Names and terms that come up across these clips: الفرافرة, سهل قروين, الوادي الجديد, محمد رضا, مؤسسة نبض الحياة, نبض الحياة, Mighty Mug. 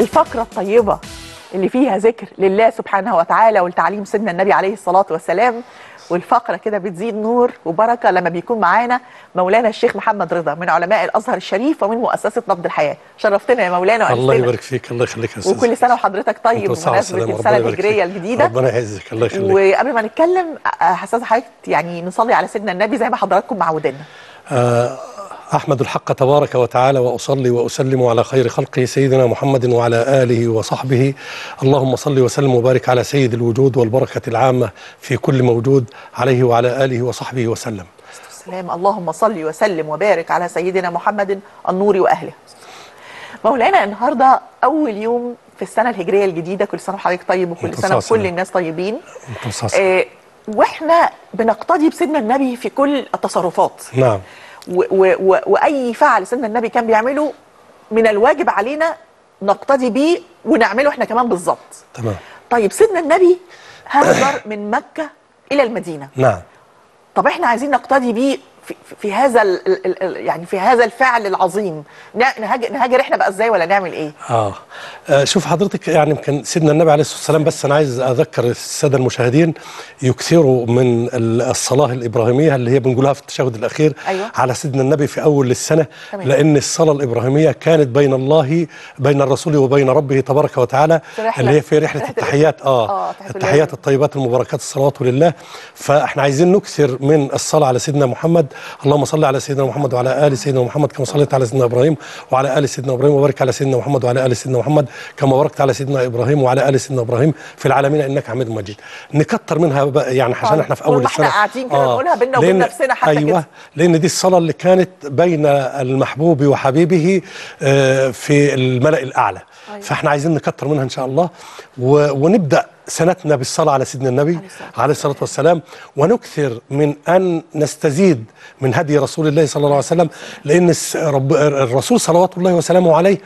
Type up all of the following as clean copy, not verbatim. الفقرة الطيبة اللي فيها ذكر لله سبحانه وتعالى والتعليم سيدنا النبي عليه الصلاة والسلام، والفقرة كده بتزيد نور وبركة لما بيكون معانا مولانا الشيخ محمد رضا من علماء الأزهر الشريف ومن مؤسسة نبض الحياة. شرفتنا يا مولانا وأنتنا. الله يبارك فيك، الله يخليك يا أستاذ. وكل سنة وحضرتك طيب بمناسبة السنة الهجرية الجديدة. ربنا يعزك، الله يخليك. وقبل ما نتكلم أستاذ حضرتك يعني نصلي على سيدنا النبي زي ما حضراتكم معودينا. أحمد الحق تبارك وتعالى وأصلي وأسلم على خير خلقه سيدنا محمد وعلى آله وصحبه، اللهم صل وسلم وبارك على سيد الوجود والبركة العامة في كل موجود، عليه وعلى آله وصحبه وسلم. السلام، اللهم صل وسلم وبارك على سيدنا محمد النور وأهله. مولانا النهارده أول يوم في السنة الهجرية الجديدة، كل سنة وحضرتك طيب وكل سنة وكل الناس طيبين، واحنا بنقتدي بسيدنا النبي في كل التصرفات. نعم. وأي فعل سيدنا النبي كان بيعمله من الواجب علينا نقتدي بيه ونعمله احنا كمان بالظبط. تمام. طيب سيدنا النبي هاجر من مكة إلى المدينة. نعم. طب احنا عايزين نقتدي بيه في هذا يعني في هذا الفعل العظيم، نهاجر احنا بقى ازاي ولا نعمل ايه؟ شوف حضرتك، يعني يمكن سيدنا النبي عليه الصلاه والسلام، بس انا عايز اذكر الساده المشاهدين يكثروا من الصلاه الابراهيميه اللي هي بنقولها في التشهد الاخير. أيوة. على سيدنا النبي في اول السنه. تمام. لان الصلاه الابراهيميه كانت بين الرسول وبين ربه تبارك وتعالى، اللي هي في رحله التحيات. التحيات الطيبات المباركات الصلوات لله. فاحنا عايزين نكثر من الصلاه على سيدنا محمد، اللهم صل على سيدنا محمد وعلى آل سيدنا محمد كما صليت على سيدنا إبراهيم وعلى آل سيدنا إبراهيم، وبارك على سيدنا محمد وعلى آل سيدنا محمد كما باركت على سيدنا إبراهيم وعلى آل سيدنا إبراهيم في العالمين إنك حميد مجيد. نكتر منها بقى، يعني عشان احنا في أول السنة احنا قاعدين كده نقولها بينا وبين نفسنا حتى. أيوة، لأن دي الصلاة اللي كانت بين المحبوب وحبيبه في الملأ الأعلى. أيوة. فاحنا عايزين نكتر منها إن شاء الله، ونبدأ سنتنا بالصلاة على سيدنا النبي عليه الصلاة والسلام، ونكثر من أن نستزيد من هدي رسول الله صلى الله عليه وسلم، لأن الرسول صلوات الله وسلامه عليه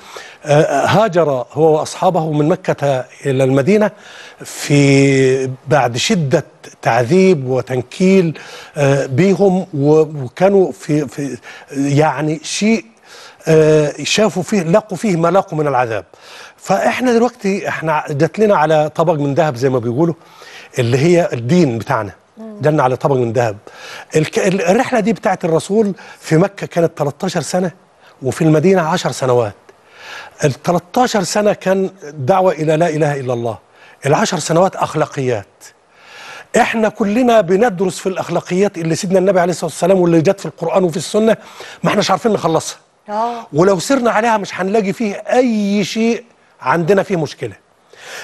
هاجر هو وأصحابه من مكة إلى المدينة بعد شدة تعذيب وتنكيل بيهم، وكانوا في يعني شيء شافوا فيه، لقوا فيه ما لقوا من العذاب. فاحنا دلوقتي احنا جات لنا على طبق من ذهب زي ما بيقولوا، اللي هي الدين بتاعنا جالنا على طبق من ذهب. الرحله دي بتاعت الرسول في مكه كانت 13 سنه وفي المدينه 10 سنوات. ال 13 سنه كان دعوه الى لا اله الا الله، ال10 سنوات اخلاقيات. احنا كلنا بندرس في الاخلاقيات اللي سيدنا النبي عليه الصلاه والسلام واللي جت في القران وفي السنه، ما احناش عارفين نخلصها، ولو سرنا عليها مش هنلاقي فيه اي شيء عندنا فيه مشكلة.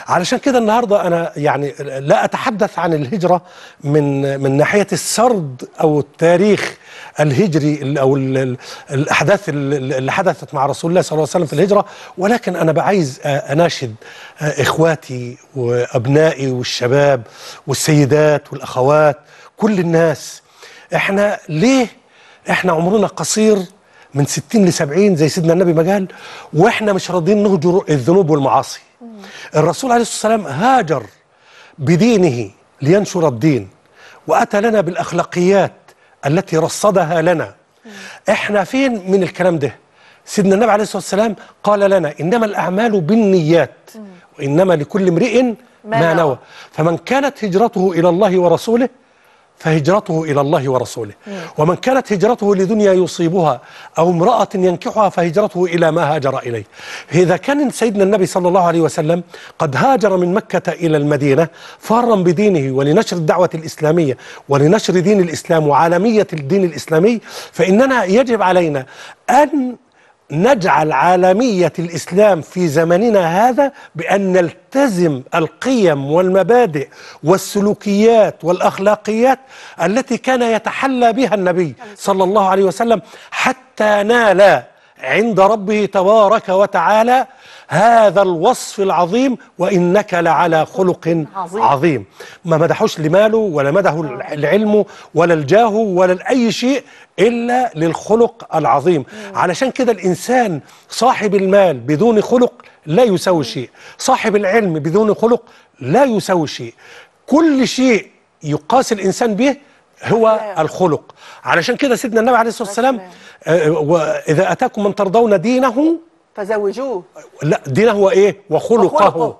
علشان كده النهاردة أنا يعني لا أتحدث عن الهجرة من ناحية السرد أو التاريخ الهجري أو الأحداث اللي حدثت مع رسول الله صلى الله عليه وسلم في الهجرة، ولكن أنا عايز أناشد إخواتي وأبنائي والشباب والسيدات والأخوات كل الناس. إحنا ليه إحنا عمرنا قصير من 60 ل 70 زي سيدنا النبي ما قال، واحنا مش راضيين نهجر الذنوب والمعاصي. الرسول عليه الصلاه والسلام هاجر بدينه لينشر الدين، واتى لنا بالاخلاقيات التي رصدها لنا. احنا فين من الكلام ده؟ سيدنا النبي عليه الصلاه والسلام قال لنا: انما الاعمال بالنيات وانما لكل امرئ ما نوى. فمن كانت هجرته الى الله ورسوله فهجرته إلى الله ورسوله، ومن كانت هجرته لدنيا يصيبها أو امرأة ينكحها فهجرته إلى ما هاجر إليه. إذا كان سيدنا النبي صلى الله عليه وسلم قد هاجر من مكة إلى المدينة فارا بدينه ولنشر الدعوة الإسلامية ولنشر دين الإسلام وعالمية الدين الإسلامي، فإننا يجب علينا أن نجعل عالمية الإسلام في زمننا هذا بأن نلتزم القيم والمبادئ والسلوكيات والأخلاقيات التي كان يتحلى بها النبي صلى الله عليه وسلم، حتى نال عند ربه تبارك وتعالى هذا الوصف العظيم: وإنك لعلى خلق عظيم. ما مدحوش لماله ولا مدحه لعلمه ولا الجاه ولا لأي شيء إلا للخلق العظيم. علشان كده الإنسان صاحب المال بدون خلق لا يساوي شيء، صاحب العلم بدون خلق لا يساوي شيء. كل شيء يقاس الإنسان به هو الخلق. علشان كده سيدنا النبي عليه الصلاة والسلام: وإذا أتاكم من ترضون دينه فزوجوه. لا دينه هو ايه؟ وخلقه.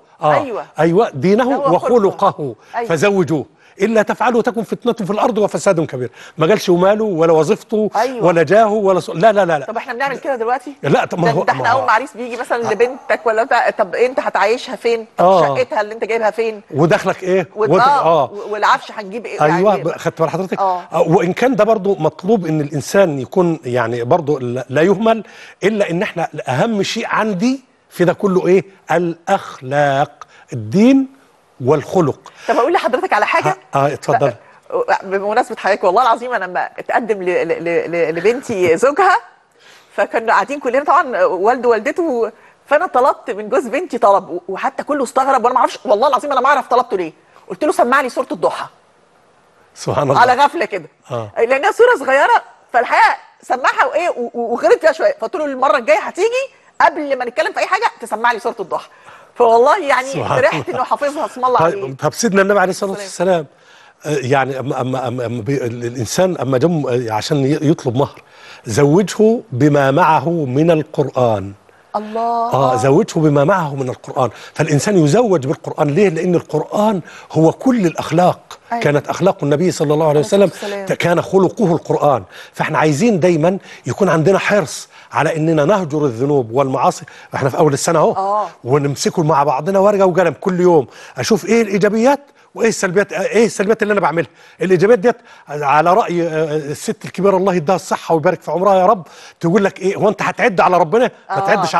ايوه دينه وخلقه فزوجوه، الا تفعله تكن فتنه في الارض وفساد كبير. ما قالش وماله ولا وظيفته ولا جاهه ولا لا لا لا. طب احنا بنعمل كده دلوقتي؟ لا طب ما هو ده احنا اول معريس بيجي مثلا لبنتك ولا طب انت هتعيشها فين؟ طب شقتها اللي انت جايبها فين؟ ودخلك ايه؟ والعفش هنجيب ايه؟ ايوه خدت بال حضرتك. وان كان ده برضو مطلوب ان الانسان يكون يعني برضو لا يهمل، الا ان احنا اهم شيء عندي في ده كله ايه؟ الاخلاق، الدين والخلق. طب اقول لحضرتك على حاجه. اتفضل. بمناسبه حضرتك والله العظيم انا لما اتقدم لبنتي زوجها، فكانوا قاعدين كلنا طبعا والده ووالدته، فانا طلبت من جوز بنتي طلب، وحتى كله استغرب وانا ما اعرفش والله العظيم انا ما اعرف طلبته ليه. قلت له سمع لي سوره الضحى. سبحان الله. على غفله كده. لانها سوره صغيره، فالحقيقه سمعها وايه وغلط فيها شويه، فقلت له المره الجايه هتيجي قبل ما نتكلم في اي حاجه تسمع لي سوره الضحى. فوالله يعني فرحت انه حافظها. اسم الله عليه. طب سيدنا النبي عليه الصلاه والسلام يعني أما الانسان اما جم عشان يطلب مهر، زوجه بما معه من القران. الله. زوجه بما معه من القران، فالانسان يزوج بالقران. ليه؟ لان القران هو كل الاخلاق. أيوة. كانت اخلاق النبي صلى الله عليه وسلم كان خلقه القران، فاحنا عايزين دايما يكون عندنا حرص على اننا نهجر الذنوب والمعاصي. احنا في اول السنه اهو، ونمسكوا مع بعضنا ورقه وقلم كل يوم، اشوف ايه الايجابيات وايه السلبيات. ايه السلبيات اللي انا بعملها؟ الايجابيات ديت على راي الست الكبيره الله يديها الصحه ويبارك في عمرها يا رب، تقول لك ايه؟ هو انت هتعد على ربنا؟ ما تعدش.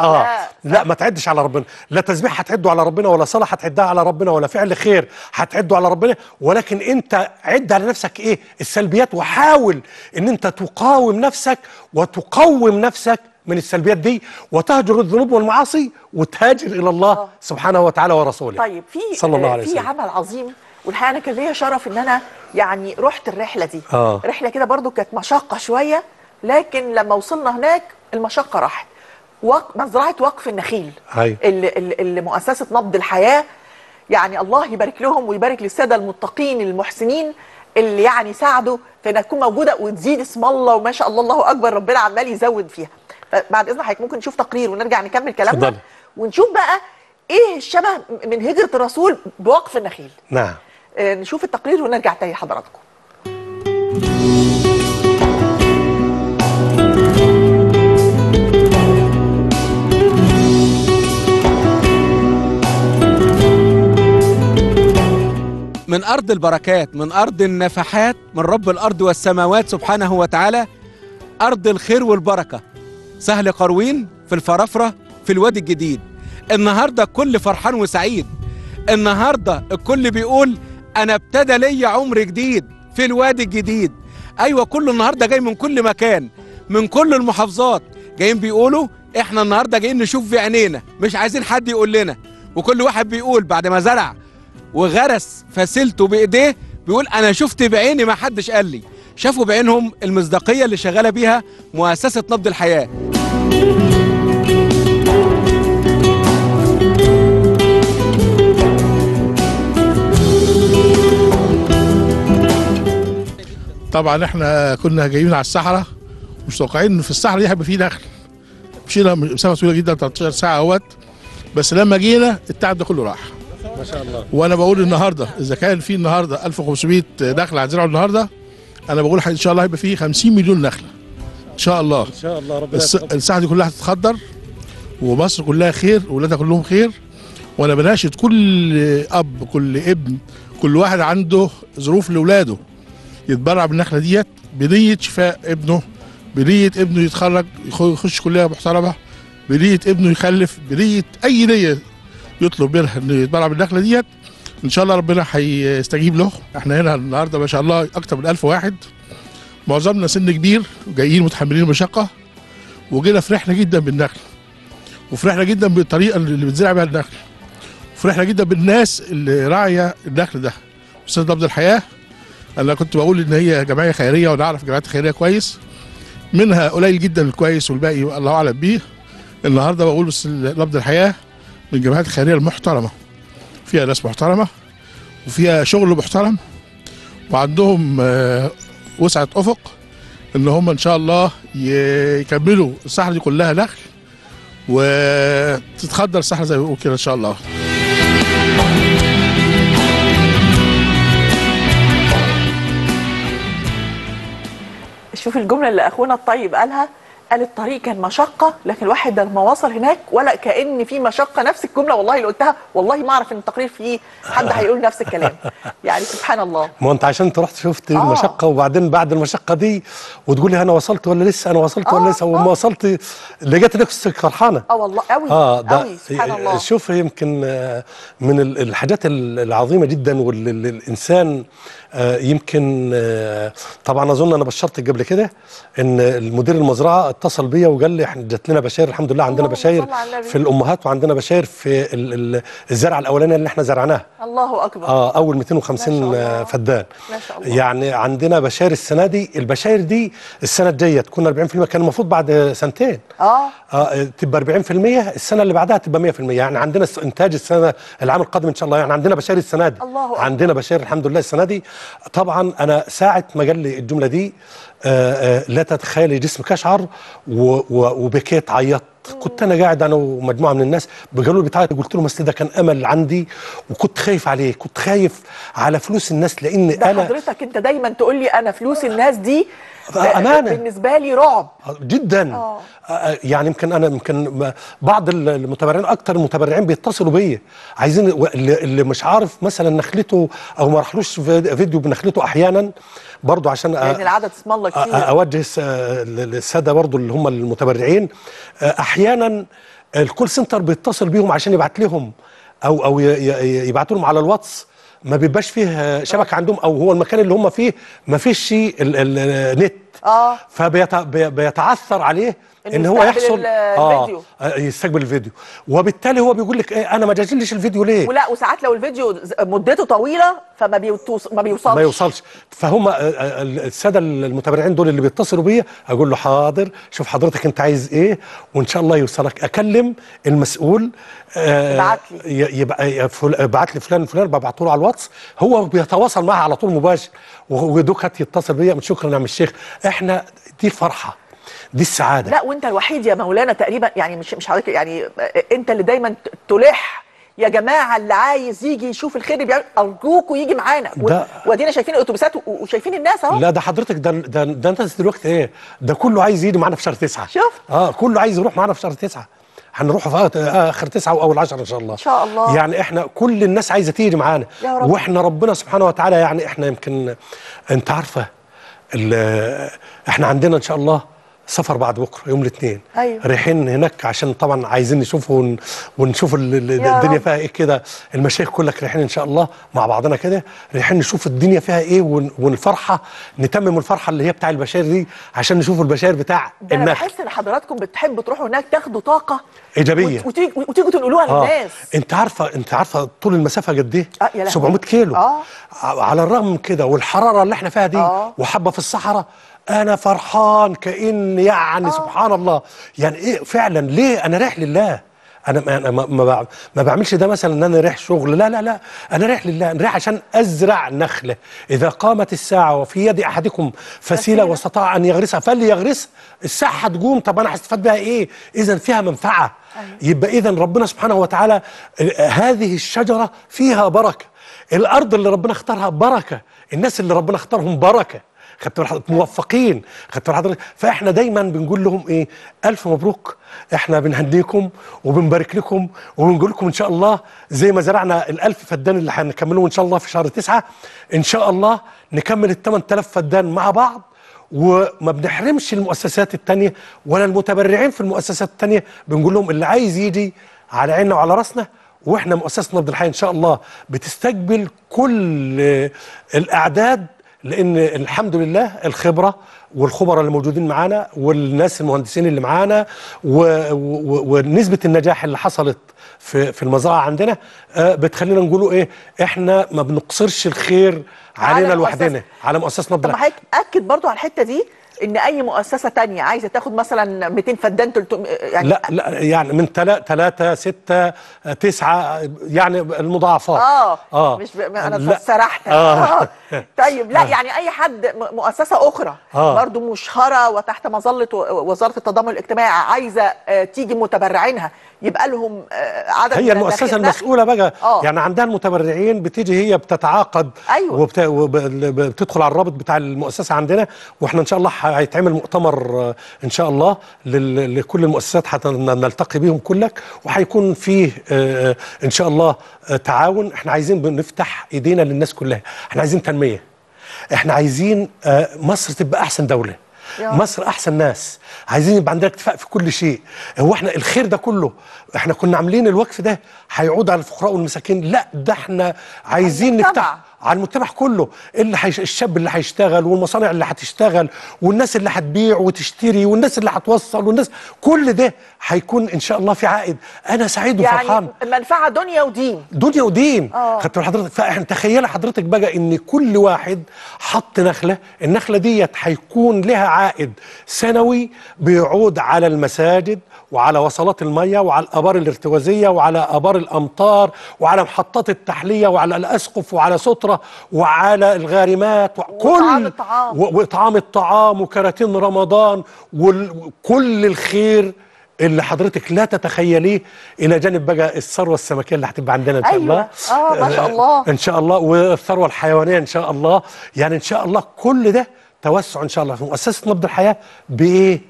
لا ما تعدش على ربنا، لا تسبيح هتعده على ربنا، ولا صلاه هتعدها على ربنا، ولا فعل خير هتعده على ربنا، ولكن انت عد على نفسك ايه السلبيات، وحاول ان انت تقاوم نفسك وتقوم نفسك من السلبيات دي، وتهجر الذنوب والمعاصي، وتهاجر الى الله سبحانه وتعالى ورسوله. طيب في عمل عظيم، والحقيقه انا كان ليا شرف ان انا يعني رحت الرحله دي. رحله كده برضو كانت مشقه شويه، لكن لما وصلنا هناك المشقه راحت. مزرعه وقف النخيل اللي مؤسسه نبض الحياه، يعني الله يبارك لهم ويبارك للساده المتقين المحسنين اللي يعني ساعدوا في انها تكون موجوده وتزيد اسم الله، وما شاء الله الله اكبر ربنا عمال يزود فيها. بعد إذن حضرتك ممكن نشوف تقرير ونرجع نكمل كلامنا ونشوف بقى إيه الشبه من هجرة الرسول بوقف النخيل. نعم. نشوف التقرير ونرجع تاني لحضراتكم. من أرض البركات، من أرض النفحات، من رب الأرض والسماوات سبحانه وتعالى، أرض الخير والبركة، سهل قروين في الفرافرة في الوادي الجديد. النهاردة الكل فرحان وسعيد، النهاردة الكل بيقول أنا ابتدى لي عمر جديد في الوادي الجديد. أيوة كله النهاردة جاي من كل مكان، من كل المحافظات جايين بيقولوا إحنا النهاردة جايين نشوف في عينينا، مش عايزين حد يقول لنا. وكل واحد بيقول بعد ما زرع وغرس فسيلته بإيديه، بيقول أنا شفت بعيني ما حدش قال لي. شافوا بعينهم المصداقية اللي شغالة بيها مؤسسة نبض الحياة. طبعا احنا كنا جايين على الصحراء، مش متوقعين ان في الصحراء دي هيبقى فيه دخل. مشينا مسافة طويلة جدا 13 ساعة اهوت، بس لما جينا التعب ده كله راح. ما شاء الله. وانا بقول النهارده اذا كان في النهارده 1500 دخل هنزرعه النهارده، أنا بقول إن شاء الله هيبقى فيه 50 مليون نخلة إن شاء الله. إن شاء الله ربنا يحفظك. الساحة دي كلها هتتخضر، ومصر كلها خير، وولادها كلهم خير. وأنا بناشد كل أب، كل ابن، كل واحد عنده ظروف لأولاده يتبرع بالنخلة ديت بنية شفاء ابنه، بنية ابنه يتخرج يخش كلية محترمة، بنية ابنه يخلف، بنية أي نية يطلب منها إنه يتبرع بالنخلة ديت. ان شاء الله ربنا هيستجيب له. احنا هنا النهارده ما شاء الله اكتر من 1000 واحد، معظمنا سن كبير جايين متحملين المشقه، وجينا فرحنا جدا بالنخل، وفرحنا جدا بالطريقه اللي بتزرع بها النخل، وفرحنا جدا بالناس اللي راعيه النخل ده. استاذ نبض الحياه انا كنت بقول ان هي جمعيه خيريه، وانا اعرف جمعيات خيريه كويس، منها قليل جدا الكويس والباقي الله اعلم بيه. النهارده بقول بس نبض الحياه من الجمعيات الخيريه المحترمه، فيها ناس محترمة وفيها شغل محترم، وعندهم وسعة أفق إن هم إن شاء الله يكملوا الصحراء دي كلها نخل، وتتخدر السحله زي ما بيقولوا كده ان شاء الله. شوف الجمله اللي اخونا الطيب قالها، قال الطريق كان مشقه لكن الواحد لما وصل هناك ولا كأن في مشقه. نفس الجمله والله اللي قلتها، والله ما اعرف ان التقرير فيه حد هيقول نفس الكلام. يعني سبحان الله، ما انت عشان انت رحت شفت المشقه وبعدين بعد المشقه دي وتقول لي انا وصلت ولا لسه، انا وصلت ولا لسه، وما وصلت لقيت نفسك فرحانه. والله قوي قوي سبحان الله. شوف يمكن من الحاجات العظيمه جدا واللي الانسان يمكن طبعا اظن انا بشرتك قبل كده ان المدير المزرعه اتصل بيا وقال لي احنا جات لنا بشاير، الحمد لله عندنا بشاير في الامهات وعندنا بشاير في الزرع الاولاني اللي احنا زرعناه. الله اكبر. اول 250 فدان ما شاء الله. يعني عندنا بشاير السنه دي، البشاير دي السنه الجايه تكون 40%، كان المفروض بعد سنتين تبقى 40%، السنه اللي بعدها تبقى 100%. يعني عندنا انتاج السنه العام القادم ان شاء الله، يعني عندنا بشاير السنه دي. الله أكبر. عندنا بشاير الحمد لله السنه دي. طبعا انا ساعه ما قال لي الجمله دي لا تتخيلي جسمك اشعر وبكيت عيطت. كنت انا قاعد انا ومجموعه من الناس بقالوا لي بتعيط، قلت لهم اصل ده كان امل عندي وكنت خايف عليه، كنت خايف على فلوس الناس لان انا حضرتك انت دايما تقول لي انا فلوس الناس دي أمانة بالنسبه لي رعب جدا. يعني يمكن انا يمكن بعض المتبرعين اكتر المتبرعين بيتصلوا بيا عايزين اللي مش عارف مثلا نخلته او ما راحلوش فيديو بنخلته احيانا برضو عشان لان العدد اسم الله كتير. اوجه الساده برضو اللي هم المتبرعين احيانا الكول سنتر بيتصل بيهم عشان يبعت لهم او يبعتوا لهم على الواتس، ما بيبقاش فيه شبكه عندهم او هو المكان اللي هم فيه ما فيش نت فبيتعثر عليه ان هو يحصل الفيديو. يستقبل الفيديو وبالتالي هو بيقول لك ايه انا ما جاجلش الفيديو ليه، ولا وساعات لو الفيديو مدته طويله فما ما بيوصلش. فهم الساده المتبرعين دول اللي بيتصلوا بيا اقول له حاضر شوف حضرتك انت عايز ايه وان شاء الله يوصلك، اكلم المسؤول يبعت لي فلان فلان، ببعته له على الواتس هو بيتواصل معها على طول مباشر، ودوكت يتصل بيا شكرا يا عم الشيخ. احنا دي الفرحه دي السعاده. لا وانت الوحيد يا مولانا تقريبا، يعني مش حضرتك، يعني انت اللي دايما تلح يا جماعه اللي عايز يجي يشوف الخير بيعمل ارجوكم يجي معانا، وادينا شايفين الاتوبيسات وشايفين الناس اهو. لا ده حضرتك ده انت دلوقتي ايه، ده كله عايز يجي معانا في شهر 9. شوف كله عايز يروح معانا في شهر 9، هنروحوا في اخر 9 واول 10 ان شاء الله. ان شاء الله. يعني احنا كل الناس عايزه تيجي معانا يا رب. واحنا ربنا سبحانه وتعالى يعني احنا يمكن انت عارفه احنا عندنا ان شاء الله سفر بعد بكره يوم الاثنين. أيوة. رايحين هناك عشان طبعا عايزين نشوفه ونشوف الدنيا فيها ايه كده، المشايخ كلك رايحين ان شاء الله مع بعضنا كده، رايحين نشوف الدنيا فيها ايه والفرحه نتمم الفرحه اللي هي بتاع البشاير دي عشان نشوف البشاير بتاع النخل. انا بحس ان حضراتكم بتحبوا تروحوا هناك تاخدوا طاقه ايجابيه وتيجوا تنقلوها للناس. انت عارفه طول المسافه قد ايه؟ 700 كيلو. على الرغم من كده والحراره اللي احنا فيها دي وحبه في الصحراء، أنا فرحان كأن يعني سبحان الله. يعني إيه فعلا ليه أنا رايح لله، أنا ما بعملش ده مثلا إن أنا رايح شغل، لا لا لا، أنا رايح لله، أنا رايح عشان أزرع نخلة. إذا قامت الساعة وفي يد أحدكم فسيلة واستطاع أن يغرسها فليغرسها. الساعة هتقوم، طب أنا هستفاد بها إيه؟ إذا فيها منفعة. يبقى إذا ربنا سبحانه وتعالى هذه الشجرة فيها بركة، الأرض اللي ربنا اختارها بركة، الناس اللي ربنا اختارهم بركة. خدت بالك حضرتك؟ موفقين. خدت بالك حضرتك؟ فاحنا دايما بنقول لهم ايه؟ الف مبروك، احنا بنهنيكم وبنبارك لكم وبنقول لكم ان شاء الله زي ما زرعنا ال1000 فدان اللي هنكملهم ان شاء الله في شهر 9، ان شاء الله نكمل ال 8000 فدان مع بعض، وما بنحرمش المؤسسات الثانيه ولا المتبرعين في المؤسسات الثانيه، بنقول لهم اللي عايز يجي على عيننا وعلى راسنا. واحنا مؤسسه نبض الحياة ان شاء الله بتستقبل كل الاعداد، لأن الحمد لله الخبرة والخبراء اللي موجودين معانا والناس المهندسين اللي معانا ونسبة النجاح اللي حصلت في المزرعة عندنا بتخلينا نقولوا إيه إحنا ما بنقصرش الخير علينا لوحدنا على مؤسسة نبض الحياة. طب حضرتك أكد برضو على الحتة دي ان اي مؤسسه ثانيه عايزه تاخد مثلا 200 فدان 300 يعني لا يعني من 3 6 9 يعني المضاعفات مش انا سرحت طيب لا يعني اي حد مؤسسه اخرى برضو مشهره وتحت مظله وزاره التضامن الاجتماعي عايزه تيجي متبرعينها يبقى لهم عدد. هي المؤسسه المسؤوله بقى يعني عندها المتبرعين بتيجي هي بتتعاقد وبتدخل على الرابط بتاع المؤسسه عندنا، واحنا ان شاء الله هيتعمل مؤتمر ان شاء الله لكل المؤسسات حتى نلتقي بيهم كلك، وهيكون فيه ان شاء الله تعاون. احنا عايزين بنفتح ايدينا للناس كلها، احنا عايزين تنميه، احنا عايزين مصر تبقى احسن دوله، مصر احسن ناس، عايزين يبقى عندنا اكتفاء في كل شيء. هو احنا الخير ده كله احنا كنا عاملين الوقف ده هيعود على الفقراء والمساكين؟ لا، ده احنا عايزين نفتح على المجتمع كله، اللي الشاب اللي هيشتغل والمصانع اللي هتشتغل والناس اللي هتبيع وتشتري والناس اللي هتوصل والناس، كل ده هيكون ان شاء الله في عائد. انا سعيد وفرحان، يعني منفعه دنيا ودين، دنيا ودين. خدت حضرتك، فاحنا تخيل حضرتك بقى ان كل واحد حط نخله، النخله ديت هيكون لها عائد سنوي بيعود على المساجد وعلى وصلات الميه وعلى الابار الارتوازيه وعلى ابار الامطار وعلى محطات التحليه وعلى الاسقف وعلى سطره وعلى الغارمات وكل واطعام الطعام وكراتين رمضان وكل الخير اللي حضرتك لا تتخيليه، الى جانب بقى الثروه السمكيه اللي هتبقى عندنا ان شاء الله. ما شاء الله ان شاء الله، والثروه الحيوانيه ان شاء الله. يعني ان شاء الله كل ده توسع ان شاء الله في مؤسسه نبض الحياه بايه؟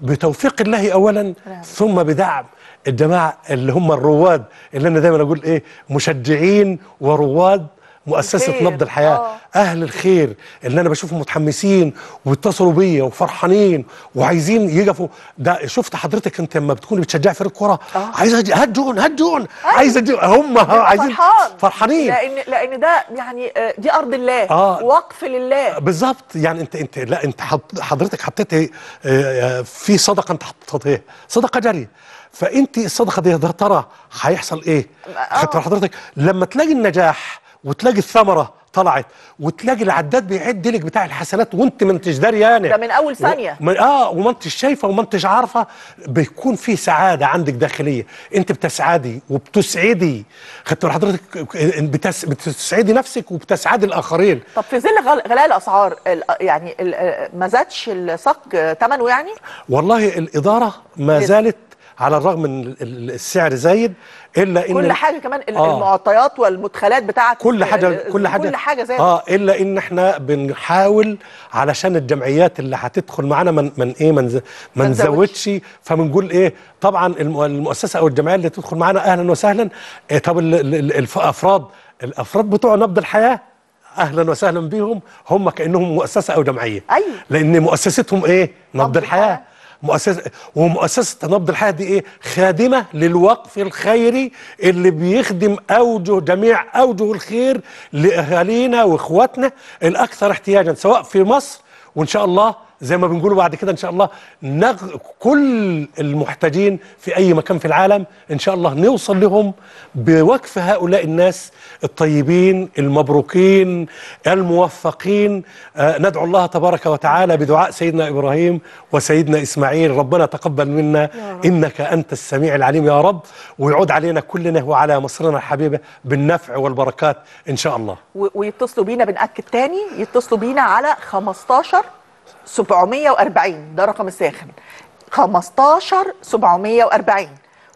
بتوفيق الله اولا، ثم بدعم الجماعه اللي هم الرواد، اللي انا دايما اقول ايه، مشجعين ورواد مؤسسه نبض الحياه. اهل الخير اللي انا بشوفهم متحمسين واتصلوا بيا وفرحانين وعايزين يقفوا. ده شفت حضرتك انت لما بتكوني بتشجعي فريق كره عايزه هات جون عايزه هم عايزين فرحانين، لان ده يعني دي ارض الله، وقف لله. بالظبط، يعني انت لا انت حضرتك حطيتي في صدقه، انت حطيتيها صدقه جاريه، فانت الصدقه دي ده ترى هيحصل ايه؟ خدت حضرتك لما تلاقي النجاح وتلاقي الثمره طلعت وتلاقي العداد بيعد لك بتاع الحسنات وانت ما انتش داريه، يعني ده من اول ثانيه وما انتش شايفه وما انتش عارفه، بيكون في سعاده عندك داخليه، انت بتسعدي وبتسعدي، خدت حضرتك، بتسعدي نفسك وبتسعدي الاخرين. طب في ظل غلاء الاسعار يعني ما زادش الصك ثمنه يعني؟ والله الاداره ما زالت على الرغم من السعر زايد، الا ان كل حاجه كمان المعطيات والمدخلات بتاعه كل حاجه زي الا ان احنا بنحاول علشان الجمعيات اللي هتدخل معانا ما نزودش، فبنقول ايه، طبعا المؤسسه او الجمعيه اللي تدخل معانا اهلا وسهلا. طب الافراد بتوع نبض الحياه اهلا وسهلا بيهم، هم كانهم مؤسسه او جمعيه. أيوة. لان مؤسستهم ايه؟ نبض الحياه. ومؤسسة نبض الحياة دي ايه؟ خادمة للوقف الخيري اللي بيخدم جميع اوجه الخير لاهالينا واخواتنا الاكثر احتياجا سواء في مصر، وان شاء الله زي ما بنقولوا بعد كده ان شاء الله كل المحتاجين في اي مكان في العالم ان شاء الله نوصل لهم بوقف هؤلاء الناس الطيبين المبروكين الموفقين. ندعو الله تبارك وتعالى بدعاء سيدنا ابراهيم وسيدنا اسماعيل، ربنا تقبل منا انك انت السميع العليم يا رب، ويعود علينا كلنا وعلى مصرنا الحبيبه بالنفع والبركات ان شاء الله. ويتصلوا بينا، بنأكد تاني، يتصلوا بينا على 15740، ده رقم الساخن، 15740،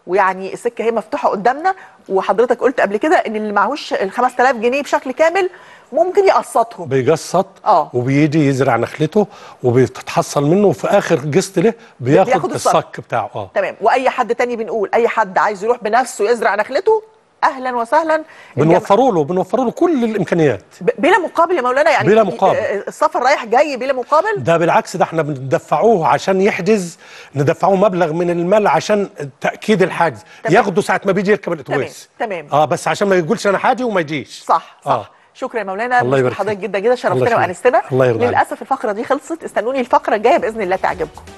ويعني السكه هي مفتوحه قدامنا. وحضرتك قلت قبل كده ان اللي معهوش ال 5000 جنيه بشكل كامل ممكن يقسطهم، بيقسط وبيجي يزرع نخلته وبتتحصل منه، وفي اخر قسط له بياخد الصك بتاعه. تمام. واي حد تاني بنقول اي حد عايز يروح بنفسه يزرع نخلته اهلا وسهلا، بنوفر له كل الامكانيات بلا مقابل يا مولانا، يعني بلا مقابل. السفر رايح جاي بلا مقابل، ده بالعكس، ده احنا بندفعوه عشان يحجز، ندفعوه مبلغ من المال عشان تاكيد الحجز، ياخده ساعه ما بيجي يركب الاتوبيس. تمام. بس عشان ما يقولش انا حاجي وما يجيش. صح. شكرا يا مولانا، بشكر حضرتك جدا جدا، شرفتنا وانستنا. للاسف الفقره دي خلصت، استنوني الفقره الجايه باذن الله تعجبكم.